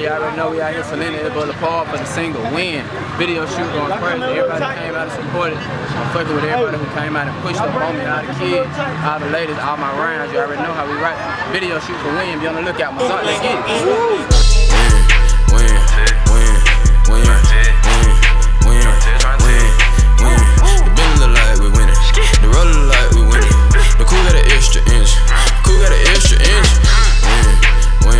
You already know we out here selling it, but Paul for the single win. Video shoot going crazy. Everybody came out and supported. I'm fucking with everybody who came out and pushed the homie, all the kids, all the ladies, all my rounds. You already know how we write. Video shoot for win. Be on the lookout, Masart. Let's get it. Win. The Bentley look like we winning. The roller look like we winning. The cool got an extra inch. The cool got an extra inch. Win.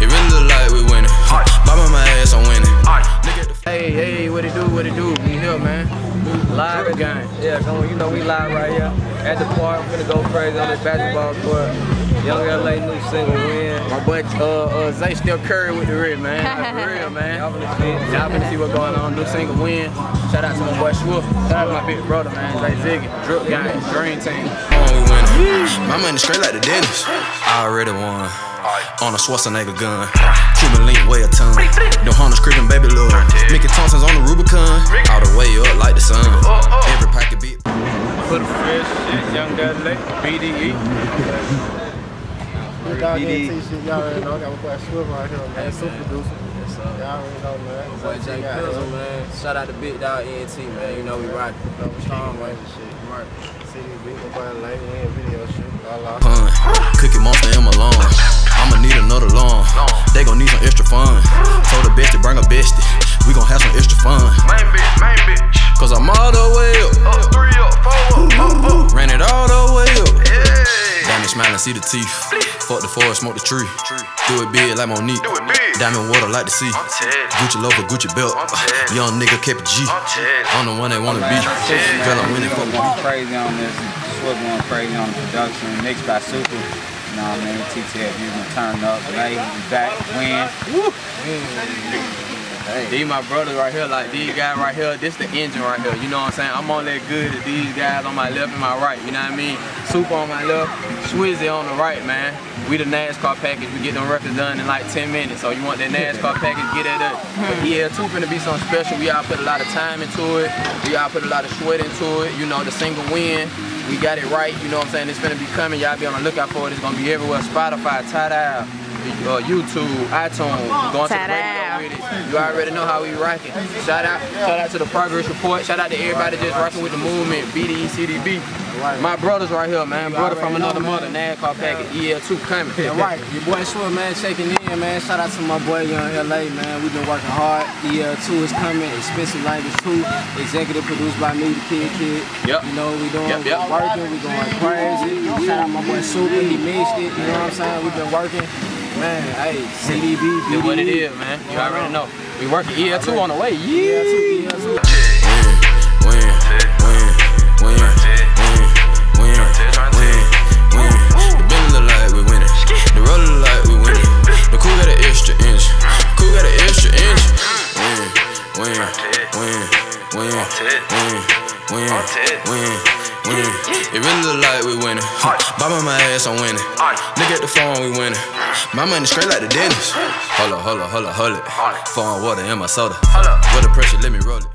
It really look like we winning. Bob on my ass, I'm winning. Hey, what it do? We here, man. Live again. Yeah, you know we live right here at the park. We're gonna go crazy on this basketball court. Yung LA new single win. My boy Zay still Curry with the rib, man. For real, man. Y'all finna see what's going on. New single win. Shout out to my boy Schwartz. Shout out to my big brother, man. Zay Ziggy, Drip Gang, Dream Team. My money straight like the dentist. I already won. On a Schwarzenegger gun. Cuban link weigh a ton. The Honda's creeping baby love. Mickey Thompson's on the Rubicon. All the way up like the sun. Every pocket beat. Put a fresh shit, Yung LA, BDE. BDE. Y'all already know, I got my boy Swizzy right here, man. Super producer. Y'all already know, man. Boy J. Pizzle, man. Shout out to Big Dog ENT, man. You know we rock. We strong, man. Cookie monster in my lawn. I'ma need another lawn. They gon' need some extra fun. Told the bestie, bring a bestie. We gon' have some extra fun. Main bitch. Cause I'm all the way up. Up 3 up 4 up. Ran it all the way up. Diamond smiling, see the teeth. Fuck the forest, smoke the tree. Do it big like Monique. Diamond water like the sea. Gucci loaf, Gucci belt. Young nigga kept a G. I'm the one they wanna be. Girl, I'm winning. Going crazy on this. Swizzy going crazy on the production. Mixed by Super. Nah, man, TTF, you gonna turn up. Lay back, win. These my brothers right here, like these guys right here, this the engine right here, you know what I'm saying? I'm on that good to these guys on my left and my right, you know what I mean? Super on my left, Swizzy on the right, man. We the NASCAR package, we get them records done in like 10 minutes, so you want that NASCAR package, get it up. But yeah, two finna be something special, we all put a lot of time into it, we all put a lot of sweat into it, you know, the single win. We got it right, you know what I'm saying? It's finna be coming, y'all be on the lookout for it, it's gonna be everywhere, Spotify, Tidal. YouTube, iTunes, we're going to the radio with it. You already know how we rocking. Shout out to the progress report. Shout out to everybody just rocking with the movement. BDE, CDB. My brothers right here, man. Brother from another mother. NASCAR packet. EL2 coming. All right. Your boy Swizzy, man, shaking in, man. Shout out to my boy Yung LA, man. We've been working hard. EL2 is coming. Expensive language too. Executive produced by me, the Kid. Yep. You know what we doing? Yep. Working. We going crazy. Shout out my boy Super. He mixed it. You know what I'm saying? We've been working. Man, hey, CDB, do what it is, man. You already know. We working EL2 on the way. Yeah. Win. The Bentley look like we winning. The roller look like we winning. The cool got an extra inch. The cool got an extra inch. Win. It really look like we winning. Bob on my ass, I'm winning. Look at the phone, we winning. My money straight like the dentist. Hold up. Phone water in my soda. With the pressure, let me roll it.